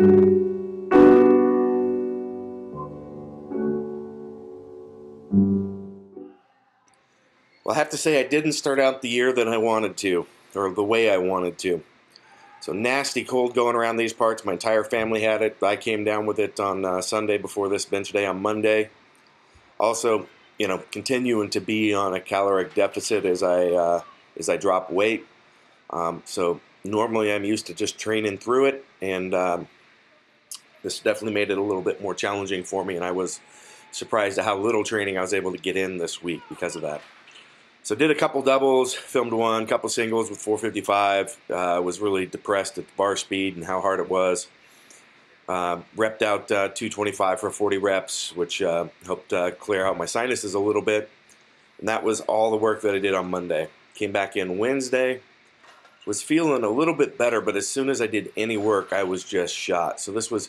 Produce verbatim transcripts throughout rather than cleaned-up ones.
Well, I have to say I didn't start out the year that I wanted to, or the way I wanted to. So nasty cold going around these parts. My entire family had it. I came down with it on uh, Sunday before this bench day on Monday. Also, you know, continuing to be on a caloric deficit as I uh, as I drop weight. Um, so normally I'm used to just training through it, and um, this definitely made it a little bit more challenging for me, and I was surprised at how little training I was able to get in this week because of that. So did a couple doubles, filmed one, couple singles with four fifty-five. I uh, was really depressed at the bar speed and how hard it was. Uh, repped out uh, two twenty-five for forty reps, which uh, helped uh, clear out my sinuses a little bit. And that was all the work that I did on Monday. Came back in Wednesday, was feeling a little bit better, but as soon as I did any work, I was just shot. So this was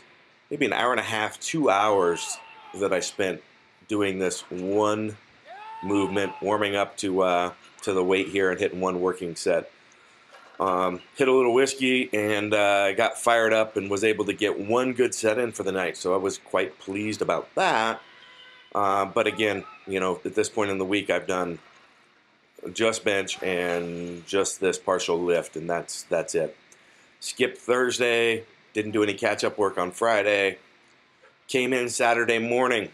maybe an hour and a half, two hours that I spent doing this one movement, warming up to uh, to the weight here and hitting one working set. Um, hit a little whiskey and uh, got fired up and was able to get one good set in for the night. So I was quite pleased about that. Uh, but again, you know, at this point in the week, I've done just bench and just this partial lift, and that's that's it. Skipped Thursday. Didn't do any catch-up work on Friday. Came in Saturday morning,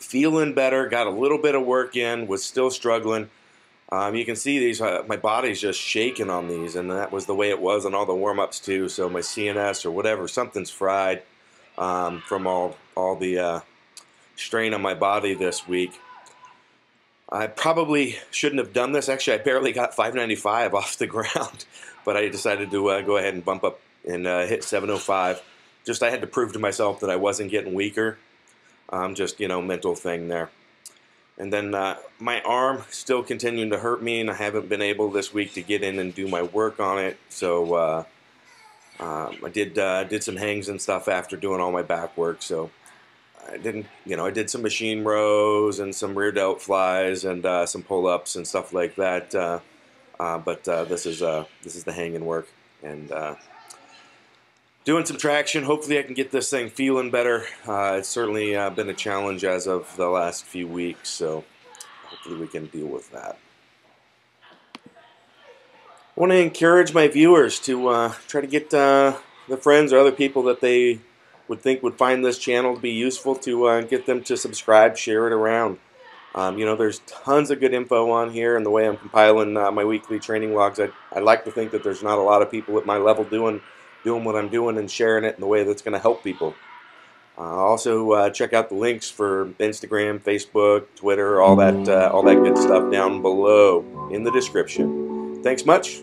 feeling better, got a little bit of work in, was still struggling. Um, you can see these, uh, my body's just shaking on these, and that was the way it was on all the warm-ups too. So my C N S or whatever, something's fried um, from all, all the uh, strain on my body this week. I probably shouldn't have done this. Actually, I barely got five ninety-five off the ground, but I decided to uh, go ahead and bump up and uh, hit seven oh five. Just I had to prove to myself that I wasn't getting weaker. Um, just, you know, mental thing there. And then uh, my arm still continuing to hurt me, and I haven't been able this week to get in and do my work on it. So uh, um, I did uh, did some hangs and stuff after doing all my back work. So I didn't, you know, I did some machine rows and some rear delt flies and uh, some pull-ups and stuff like that. Uh, uh, but uh, this is uh, this is the hanging work, and uh, doing some traction. Hopefully I can get this thing feeling better. Uh, it's certainly uh, been a challenge as of the last few weeks, so hopefully we can deal with that. I want to encourage my viewers to uh, try to get uh, their friends or other people that they would think would find this channel to be useful to uh, get them to subscribe, share it around. Um, you know, there's tons of good info on here, and the way I'm compiling uh, my weekly training logs, I, I like to think that there's not a lot of people at my level doing doing what I'm doing and sharing it in the way that's going to help people. Uh, also, uh, check out the links for Instagram, Facebook, Twitter, all that, uh, all that good stuff down below in the description. Thanks much.